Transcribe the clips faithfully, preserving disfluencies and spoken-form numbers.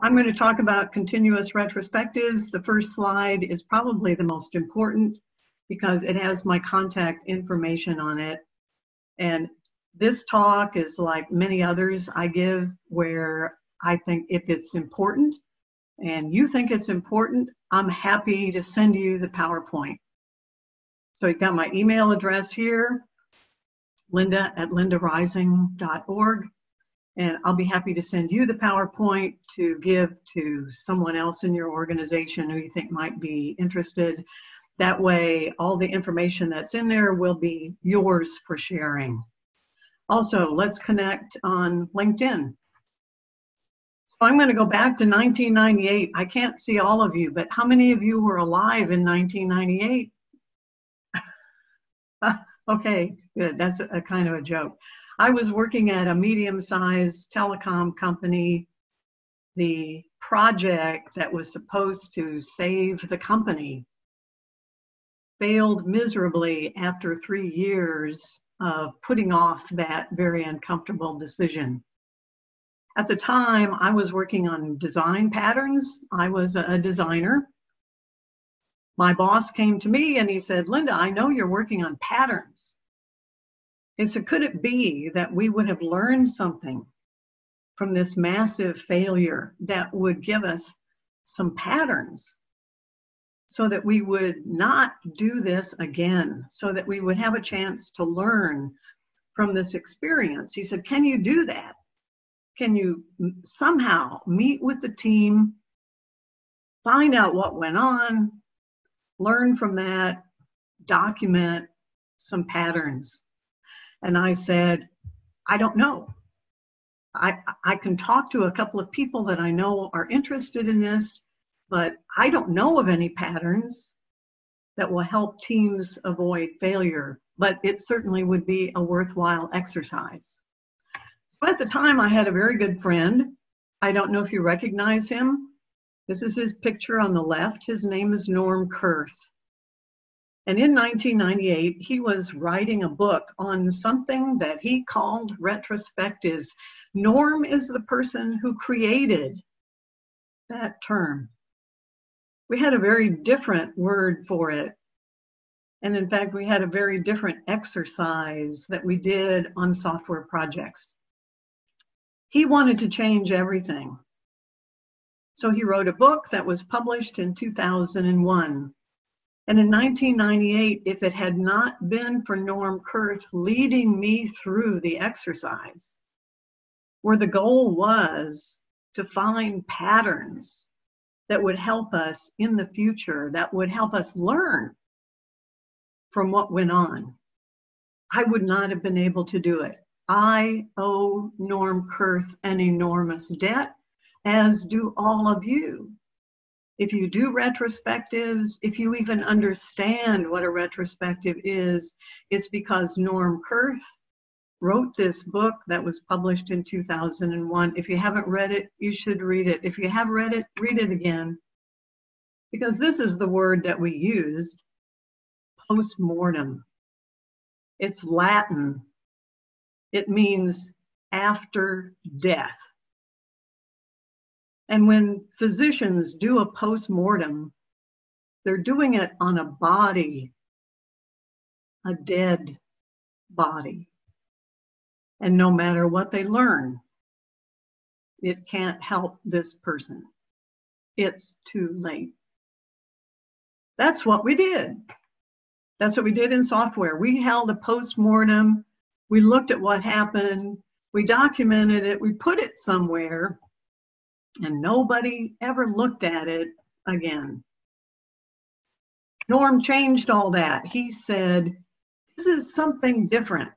I'm going to talk about continuous retrospectives. The first slide is probably the most important because it has my contact information on it. And this talk is like many others I give where I think if it's important and you think it's important, I'm happy to send you the PowerPoint. So you've got my email address here, linda at linda rising dot org. And I'll be happy to send you the PowerPoint to give to someone else in your organization who you think might be interested. That way, all the information that's in there will be yours for sharing. Also, let's connect on LinkedIn. So I'm going to go back to nineteen ninety-eight. I can't see all of you, but how many of you were alive in nineteen ninety-eight? Okay, good. That's a kind of a joke. I was working at a medium-sized telecom company. The project that was supposed to save the company failed miserably after three years of putting off that very uncomfortable decision. At the time, I was working on design patterns. I was a designer. My boss came to me and he said, "Linda, I know you're working on patterns." He said, could it be that we would have learned something from this massive failure that would give us some patterns so that we would not do this again, so that we would have a chance to learn from this experience? He said, can you do that? Can you somehow meet with the team, find out what went on, learn from that, document some patterns? And I said, I don't know. I, I can talk to a couple of people that I know are interested in this, but I don't know of any patterns that will help teams avoid failure, but it certainly would be a worthwhile exercise. So at the time, I had a very good friend. I don't know if you recognize him. This is his picture on the left. His name is Norm Kerth. And in nineteen ninety-eight, he was writing a book on something that he called retrospectives. Norm is the person who created that term. We had a very different word for it. And in fact, we had a very different exercise that we did on software projects. He wanted to change everything. So he wrote a book that was published in two thousand one. And in nineteen ninety-eight, if it had not been for Norm Kerth leading me through the exercise, where the goal was to find patterns that would help us in the future, that would help us learn from what went on, I would not have been able to do it. I owe Norm Kerth an enormous debt, as do all of you. If you do retrospectives, if you even understand what a retrospective is, it's because Norm Kerth wrote this book that was published in two thousand one. If you haven't read it, you should read it. If you have read it, read it again, because this is the word that we used, postmortem. It's Latin. It means after death. And when physicians do a post-mortem, they're doing it on a body, a dead body. And no matter what they learn, it can't help this person. It's too late. That's what we did. That's what we did in software. We held a post-mortem. We looked at what happened. We documented it. We put it somewhere. And nobody ever looked at it again. Norm changed all that. He said, this is something different.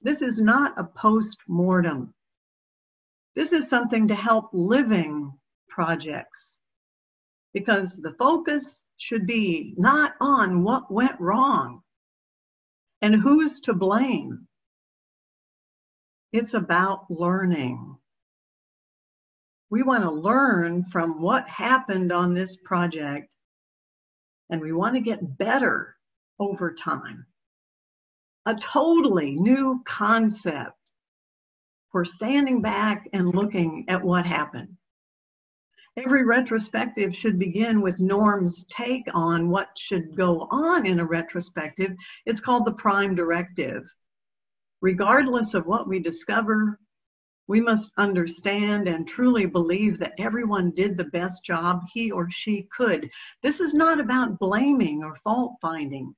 This is not a post-mortem. This is something to help living projects, because the focus should be not on what went wrong and who's to blame. It's about learning. We want to learn from what happened on this project, and we want to get better over time. A totally new concept for standing back and looking at what happened. Every retrospective should begin with Norm's take on what should go on in a retrospective. It's called the prime directive. Regardless of what we discover, we must understand and truly believe that everyone did the best job he or she could. This is not about blaming or fault finding.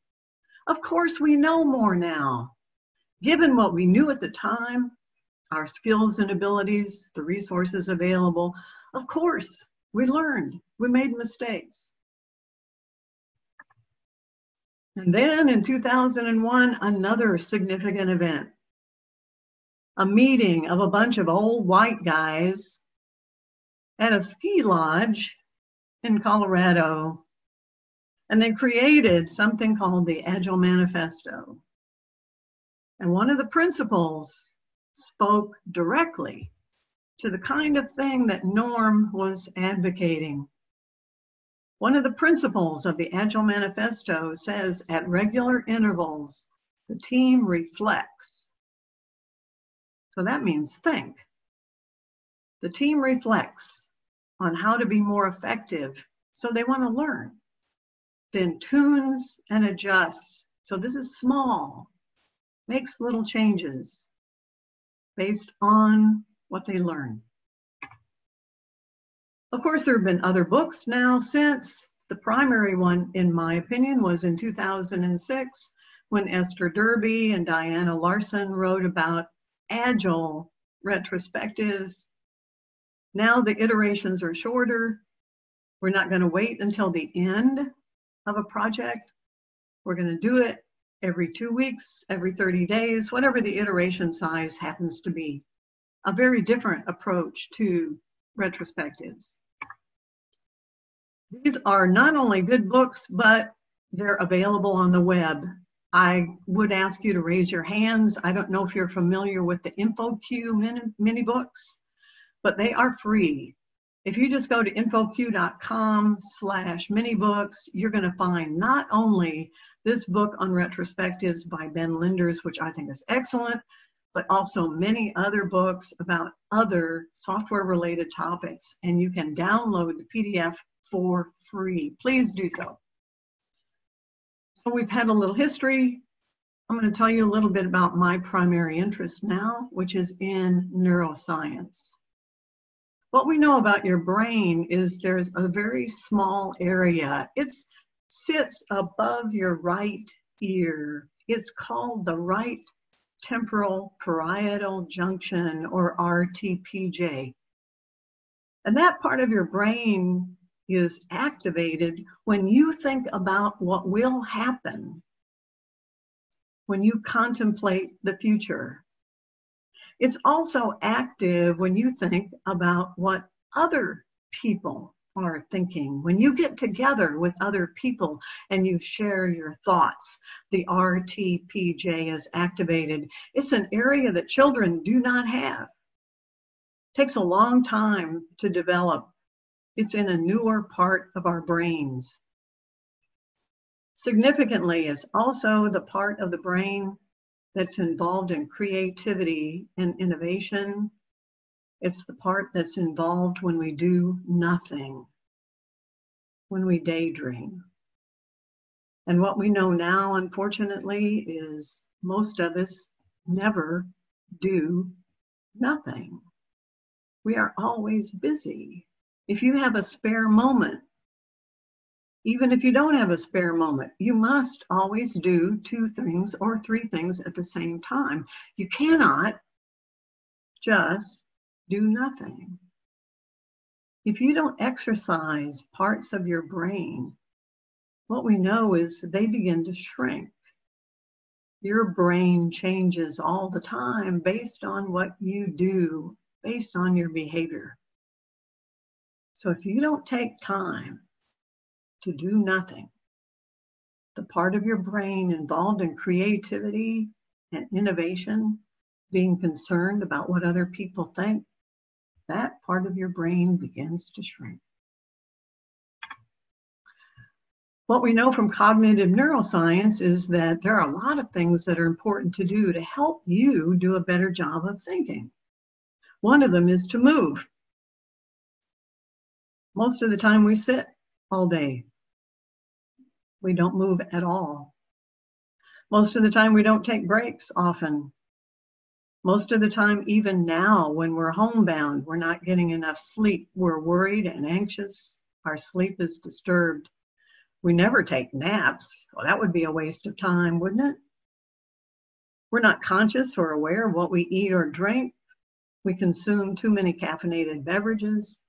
Of course, we know more now. Given what we knew at the time, our skills and abilities, the resources available, of course, we learned, we made mistakes. And then in two thousand one, another significant event, a meeting of a bunch of old white guys at a ski lodge in Colorado, and they created something called the Agile Manifesto. And one of the principles spoke directly to the kind of thing that Norm was advocating. One of the principles of the Agile Manifesto says, at regular intervals, the team reflects. So that means think. The team reflects on how to be more effective, so they want to learn. Then tunes and adjusts. So this is small, makes little changes based on what they learn. Of course, there have been other books now since. The primary one, in my opinion, was in two thousand six, when Esther Derby and Diana Larson wrote about agile retrospectives. Now the iterations are shorter. We're not going to wait until the end of a project. We're going to do it every two weeks, every thirty days, whatever the iteration size happens to be. A very different approach to retrospectives. These are not only good books, but they're available on the web. I would ask you to raise your hands. I don't know if you're familiar with the InfoQ mini, mini books, but they are free. If you just go to infoq dot com slash minibooks, you're going to find not only this book on retrospectives by Ben Linders, which I think is excellent, but also many other books about other software-related topics, and you can download the P D F for free. Please do so. So we've had a little history. I'm going to tell you a little bit about my primary interest now, which is in neuroscience. What we know about your brain is there's a very small area. It sits above your right ear. It's called the right temporal parietal junction, or R T P J. And that part of your brain is activated when you think about what will happen, when you contemplate the future. It's also active when you think about what other people are thinking. When you get together with other people and you share your thoughts, the R T P J is activated. It's an area that children do not have. It takes a long time to develop. It's in a newer part of our brains. Significantly, it's also the part of the brain that's involved in creativity and innovation. It's the part that's involved when we do nothing, when we daydream. And what we know now, unfortunately, is most of us never do nothing. We are always busy. If you have a spare moment, even if you don't have a spare moment, you must always do two things or three things at the same time. You cannot just do nothing. If you don't exercise parts of your brain, what we know is they begin to shrink. Your brain changes all the time based on what you do, based on your behavior. So if you don't take time to do nothing, the part of your brain involved in creativity and innovation, being concerned about what other people think, that part of your brain begins to shrink. What we know from cognitive neuroscience is that there are a lot of things that are important to do to help you do a better job of thinking. One of them is to move. Most of the time we sit all day. We don't move at all. Most of the time we don't take breaks often. Most of the time, even now, when we're homebound, we're not getting enough sleep. We're worried and anxious. Our sleep is disturbed. We never take naps. Well, that would be a waste of time, wouldn't it? We're not conscious or aware of what we eat or drink. We consume too many caffeinated beverages.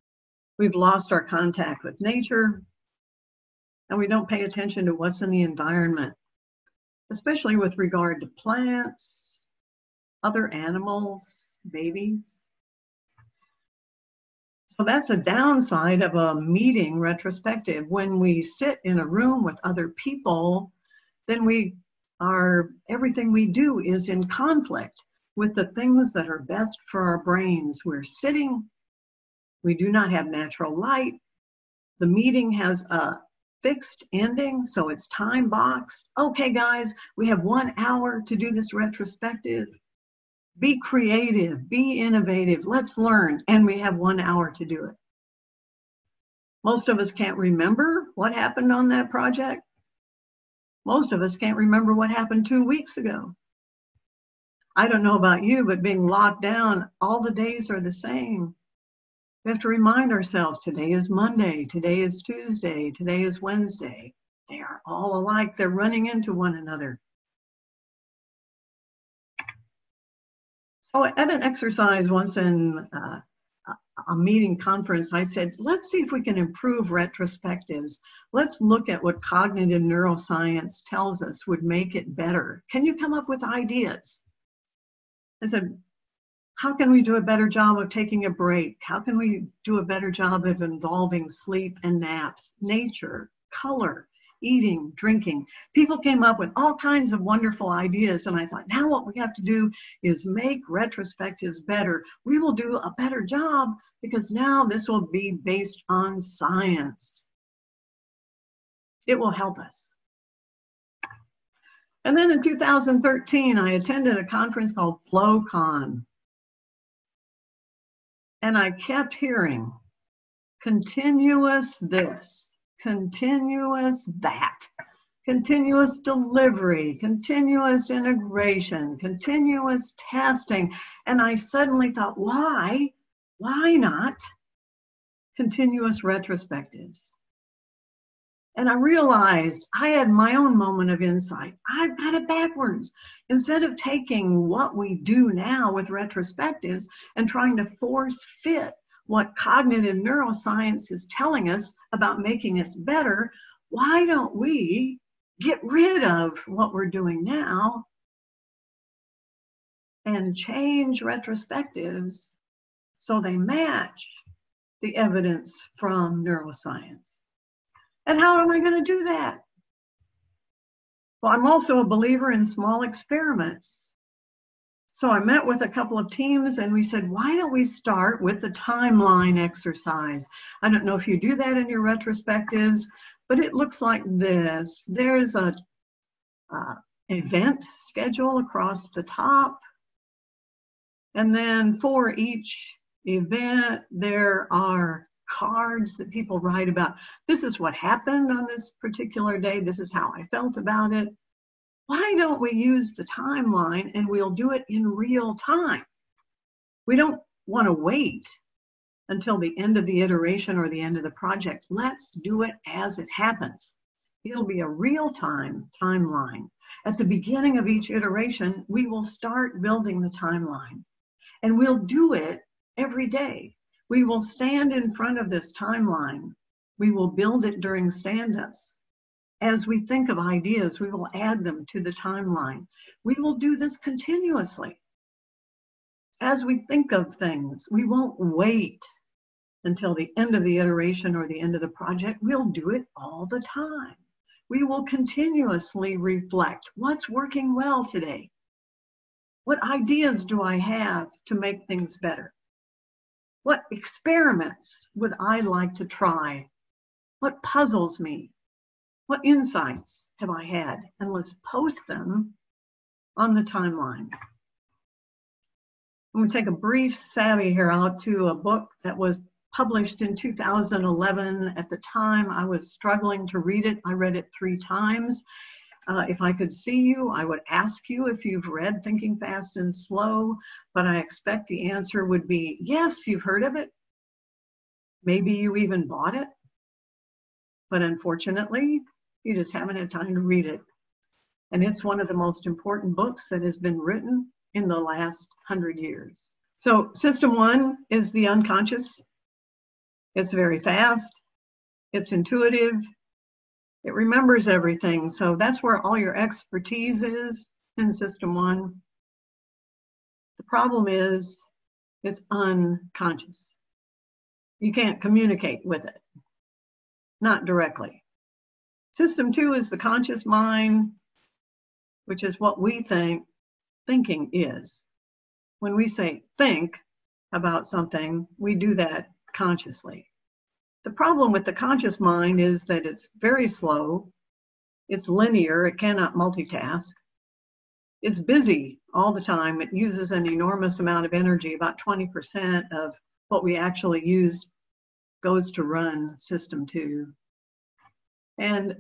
We've lost our contact with nature. And we don't pay attention to what's in the environment, especially with regard to plants, other animals, babies. So that's a downside of a meeting retrospective. When we sit in a room with other people, then we are, everything we do is in conflict with the things that are best for our brains. We're sitting, we do not have natural light. The meeting has a fixed ending, so it's time boxed. Okay guys, we have one hour to do this retrospective. Be creative, be innovative, let's learn, and we have one hour to do it. Most of us can't remember what happened on that project. Most of us can't remember what happened two weeks ago. I don't know about you, but being locked down, all the days are the same. We have to remind ourselves, today is Monday, today is Tuesday, today is Wednesday. They are all alike, they're running into one another. Oh, at an exercise once in uh, a meeting conference, I said, let's see if we can improve retrospectives. Let's look at what cognitive neuroscience tells us would make it better. Can you come up with ideas? I said, how can we do a better job of taking a break? How can we do a better job of involving sleep and naps, nature, color, eating, drinking? People came up with all kinds of wonderful ideas, and I thought, now what we have to do is make retrospectives better. We will do a better job because now this will be based on science. It will help us. And then in two thousand thirteen, I attended a conference called FlowCon, and I kept hearing continuous this, continuous that, continuous delivery, continuous integration, continuous testing. And I suddenly thought, why, why not continuous retrospectives? And I realized I had my own moment of insight. I got it backwards. Instead of taking what we do now with retrospectives and trying to force fit what cognitive neuroscience is telling us about making us better, why don't we get rid of what we're doing now and change retrospectives so they match the evidence from neuroscience? And how am I going to do that? Well, I'm also a believer in small experiments. So I met with a couple of teams and we said, why don't we start with the timeline exercise? I don't know if you do that in your retrospectives, but it looks like this. There's a uh, event schedule across the top. And then for each event, there are cards that people write about. This is what happened on this particular day. This is how I felt about it. Why don't we use the timeline and we'll do it in real time? We don't want to wait until the end of the iteration or the end of the project. Let's do it as it happens. It'll be a real-time timeline. At the beginning of each iteration, we will start building the timeline, and we'll do it every day. We will stand in front of this timeline. We will build it during stand-ups. As we think of ideas, we will add them to the timeline. We will do this continuously. As we think of things, we won't wait until the end of the iteration or the end of the project. We'll do it all the time. We will continuously reflect. What's working well today? What ideas do I have to make things better? What experiments would I like to try? What puzzles me? What insights have I had? And let's post them on the timeline. I'm going to take a brief savvy here out to a book that was published in two thousand eleven. At the time, I was struggling to read it. I read it three times. Uh, if I could see you, I would ask you if you've read Thinking Fast and Slow, but I expect the answer would be, yes, you've heard of it. Maybe you even bought it. But unfortunately, you just haven't had time to read it. And it's one of the most important books that has been written in the last hundred years. So system one is the unconscious. It's very fast. It's intuitive. It remembers everything. So that's where all your expertise is in system one. The problem is it's unconscious. You can't communicate with it, not directly. System two is the conscious mind, which is what we think thinking is. When we say think about something, we do that consciously. The problem with the conscious mind is that it's very slow, it's linear, it cannot multitask, it's busy all the time, it uses an enormous amount of energy, about twenty percent of what we actually use goes to run system two. And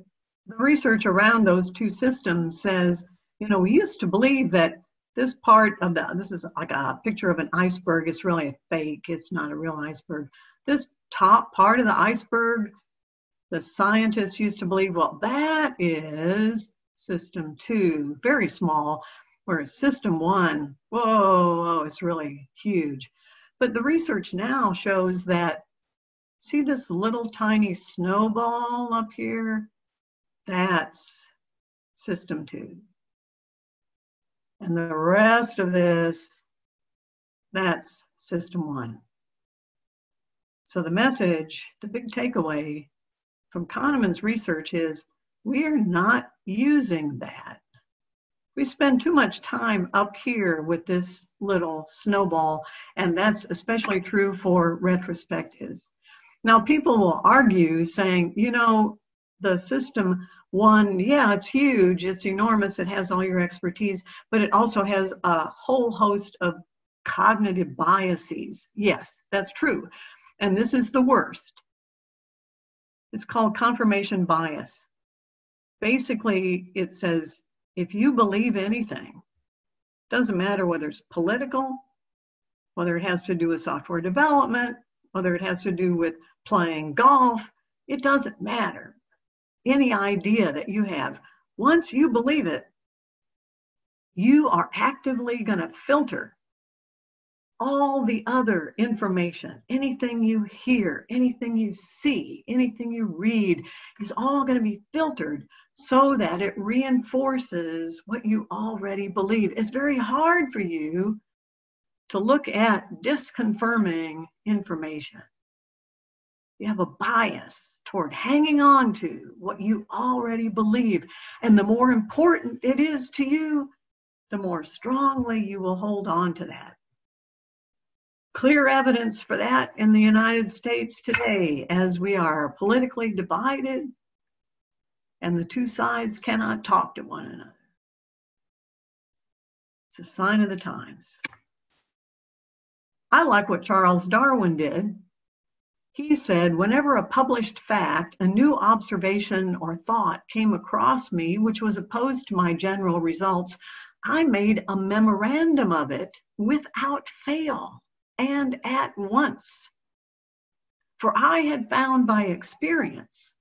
the research around those two systems says, you know, we used to believe that this part of the, this is like a picture of an iceberg, it's really a fake, it's not a real iceberg. This top part of the iceberg, the scientists used to believe, well, that is system two, very small, whereas system one, whoa, whoa, it's really huge. But the research now shows that, see this little tiny snowball up here? That's system two. And the rest of this, that's system one. So the message, the big takeaway from Kahneman's research is we're not using that. We spend too much time up here with this little snowball, and that's especially true for retrospectives. Now, people will argue saying, you know, the system one, yeah, it's huge, it's enormous, it has all your expertise, but it also has a whole host of cognitive biases. Yes, that's true. And this is the worst. It's called confirmation bias. Basically, it says, if you believe anything, doesn't matter whether it's political, whether it has to do with software development, whether it has to do with playing golf, it doesn't matter. Any idea that you have, once you believe it, you are actively going to filter all the other information. Anything you hear, anything you see, anything you read is all going to be filtered so that it reinforces what you already believe. It's very hard for you to look at disconfirming information. You have a bias toward hanging on to what you already believe. And the more important it is to you, the more strongly you will hold on to that. Clear evidence for that in the United States today, as we are politically divided and the two sides cannot talk to one another. It's a sign of the times. I like what Charles Darwin did. He said, whenever a published fact, a new observation or thought came across me, which was opposed to my general results, I made a memorandum of it without fail and at once. For I had found by experience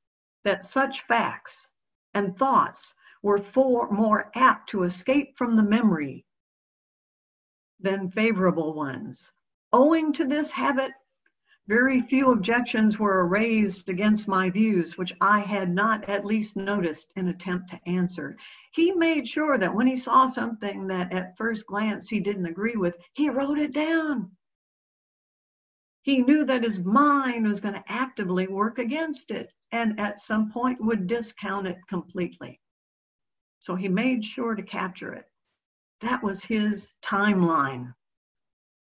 that such facts and thoughts were far more apt to escape from the memory than favorable ones. Owing to this habit, very few objections were raised against my views, which I had not at least noticed an attempt to answer. He made sure that when he saw something that at first glance he didn't agree with, he wrote it down. He knew that his mind was going to actively work against it and at some point would discount it completely. So he made sure to capture it. That was his timeline.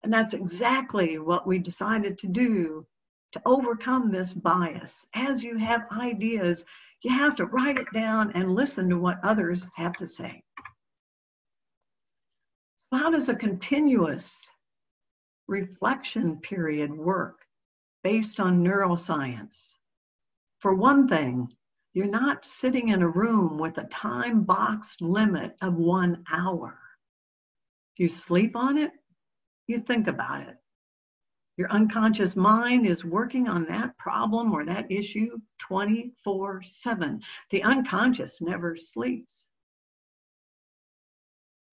And that's exactly what we decided to do to overcome this bias. As you have ideas, you have to write it down and listen to what others have to say. So how does a continuous reflection period work based on neuroscience. For one thing, you're not sitting in a room with a time-boxed limit of one hour. You sleep on it, you think about it. Your unconscious mind is working on that problem or that issue twenty-four seven. The unconscious never sleeps.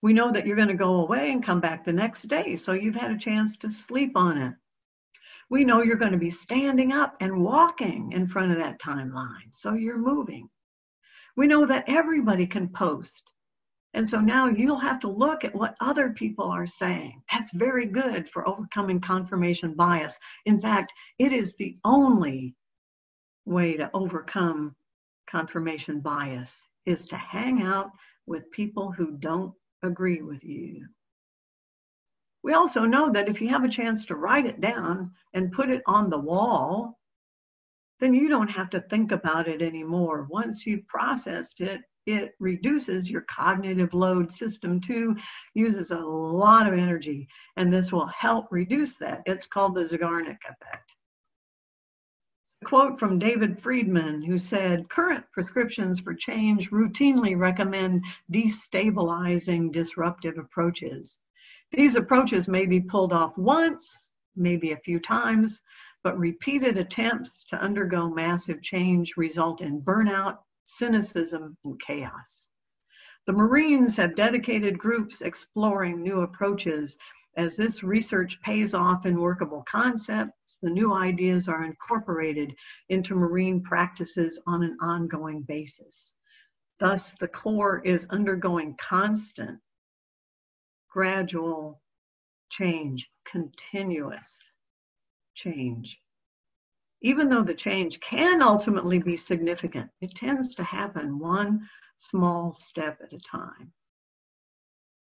We know that you're going to go away and come back the next day, so you've had a chance to sleep on it. We know you're going to be standing up and walking in front of that timeline, so you're moving. We know that everybody can post, and so now you'll have to look at what other people are saying. That's very good for overcoming confirmation bias. In fact, it is the only way to overcome confirmation bias, is to hang out with people who don't agree with you. We also know that if you have a chance to write it down and put it on the wall, then you don't have to think about it anymore. Once you've processed it, it reduces your cognitive load. System two uses a lot of energy, and this will help reduce that. It's called the Zeigarnik effect. A quote from David Friedman, who said, "Current prescriptions for change routinely recommend destabilizing disruptive approaches. These approaches may be pulled off once, maybe a few times, but repeated attempts to undergo massive change result in burnout, cynicism, and chaos. The Marines have dedicated groups exploring new approaches. As this research pays off in workable concepts, the new ideas are incorporated into Marine practices on an ongoing basis. Thus, the Corps is undergoing constant, gradual change, continuous change. Even though the change can ultimately be significant, it tends to happen one small step at a time.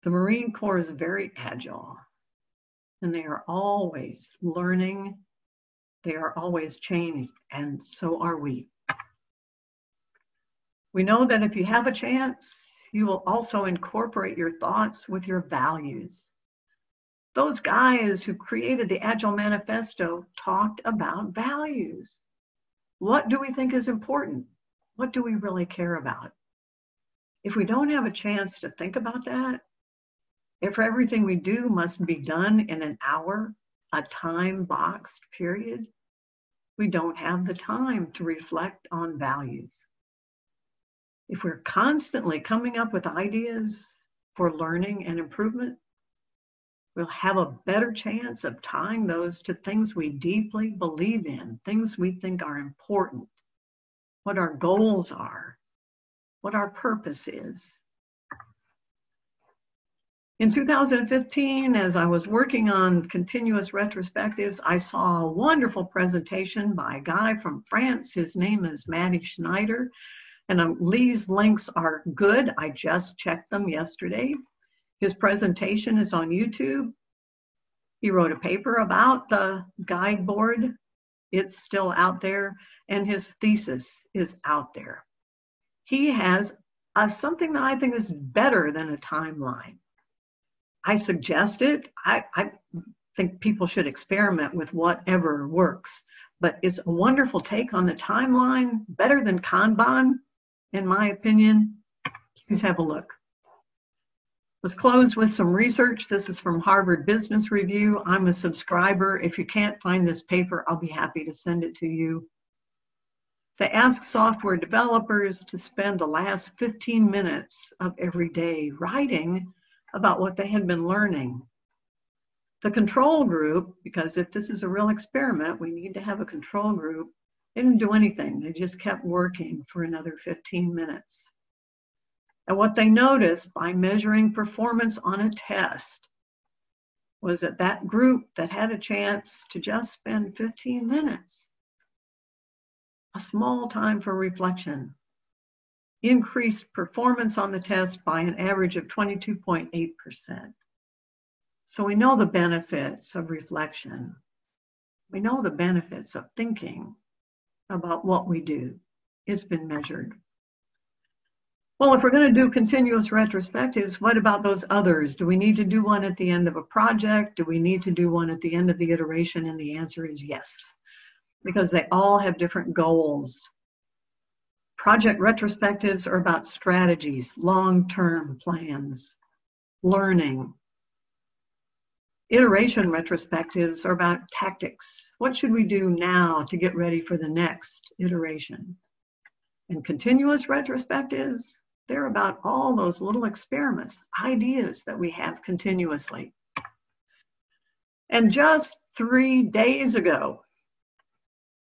The Marine Corps is very agile, and they are always learning. They are always changing, and so are we. We know that if you have a chance, you will also incorporate your thoughts with your values. Those guys who created the Agile Manifesto talked about values. What do we think is important? What do we really care about? If we don't have a chance to think about that, if everything we do must be done in an hour, a time-boxed period, we don't have the time to reflect on values. If we're constantly coming up with ideas for learning and improvement, we'll have a better chance of tying those to things we deeply believe in, things we think are important, what our goals are, what our purpose is. In two thousand fifteen, as I was working on continuous retrospectives, I saw a wonderful presentation by a guy from France. His name is Matthieu Schneider. And um, Lee's links are good. I just checked them yesterday. His presentation is on YouTube. He wrote a paper about the guide board. It's still out there. And his thesis is out there. He has uh, something that I think is better than a timeline. I suggest it. I, I think people should experiment with whatever works. But it's a wonderful take on the timeline, better than Kanban. In my opinion, please have a look. Let's close with some research. This is from Harvard Business Review. I'm a subscriber. If you can't find this paper, I'll be happy to send it to you. They ask software developers to spend the last fifteen minutes of every day writing about what they had been learning. The control group, because if this is a real experiment, we need to have a control group, they didn't do anything. They just kept working for another fifteen minutes. And what they noticed by measuring performance on a test was that that group that had a chance to just spend fifteen minutes, a small time for reflection, increased performance on the test by an average of twenty-two point eight percent. So we know the benefits of reflection. We know the benefits of thinking about what we do. It's been measured. Well, if we're going to do continuous retrospectives, what about those others? Do we need to do one at the end of a project? Do we need to do one at the end of the iteration? And the answer is yes. because they all have different goals. Project retrospectives are about strategies, long-term plans, learning. Iteration retrospectives are about tactics. What should we do now to get ready for the next iteration? And continuous retrospectives, they're about all those little experiments, ideas that we have continuously. And just three days ago,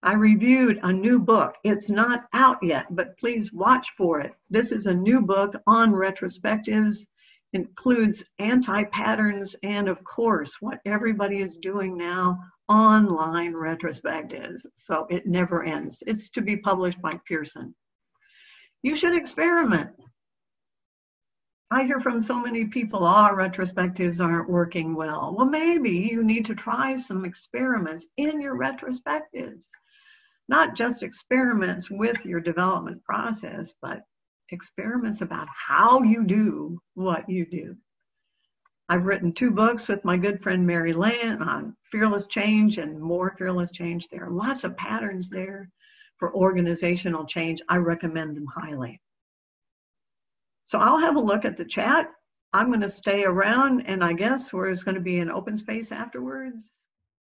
I reviewed a new book. It's not out yet, but please watch for it. This is a new book on retrospectives. Includes anti-patterns and, of course, what everybody is doing now, online retrospectives. So it never ends. It's to be published by Pearson. You should experiment. I hear from so many people, oh, retrospectives aren't working well. Well, maybe you need to try some experiments in your retrospectives, not just experiments with your development process, but experiments about how you do what you do. I've written two books with my good friend Mary Land on fearless change and more fearless change. There are lots of patterns there for organizational change. I recommend them highly. So I'll have a look at the chat. I'm going to stay around, and I guess there's going to be an open space afterwards.